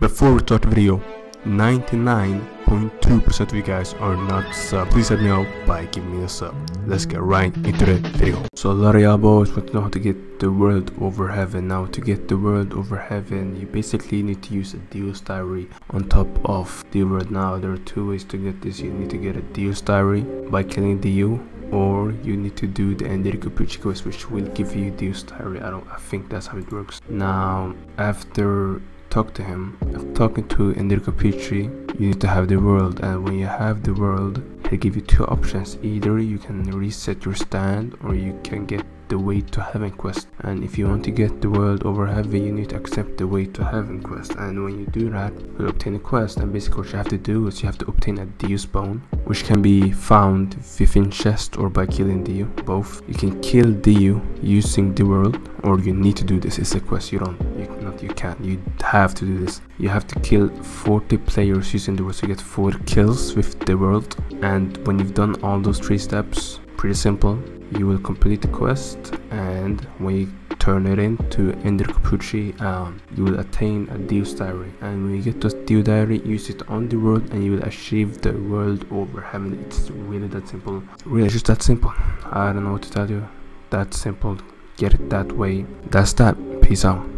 before we start the video, 99.2% of you guys are not sub. Please let me know by giving me a sub. Let's get right into the video. So a lot of y'all boys want to know how to get the world over heaven. Now to get the world over heaven, you basically need to use a Deus diary on top of the world. Now there are two ways to get this. You need to get a Deus diary by killing the U, or you need to do the Enderika Petri quest, which will give you Deus diary. I think that's how it works. Now after talking to Enrico Pucci, you need to have the world, and when you have the world, they give you two options: either you can reset your stand, or you can get the way to heaven quest. And if you want to get the world over heaven, you need to accept the way to heaven quest, and when you do that, you'll obtain a quest. And basically what you have to do is you have to obtain a Deus bone, which can be found within chest or by killing Deus. Both. You can kill Deus using the world, or you need to do this. It's a quest. You have to do this. You have to kill 40 players using the world, so you get 4 kills with the world. And when you've done all those 3 steps, pretty simple, you will complete the quest. And when you turn it in to Ender Cappucci, you will attain a Deus diary. And when you get to Deus diary, use it on the world, and you will achieve the world over heaven. It's really that simple. Really, just that simple. I don't know what to tell you. That simple. Get it that way. That's that. Peace out.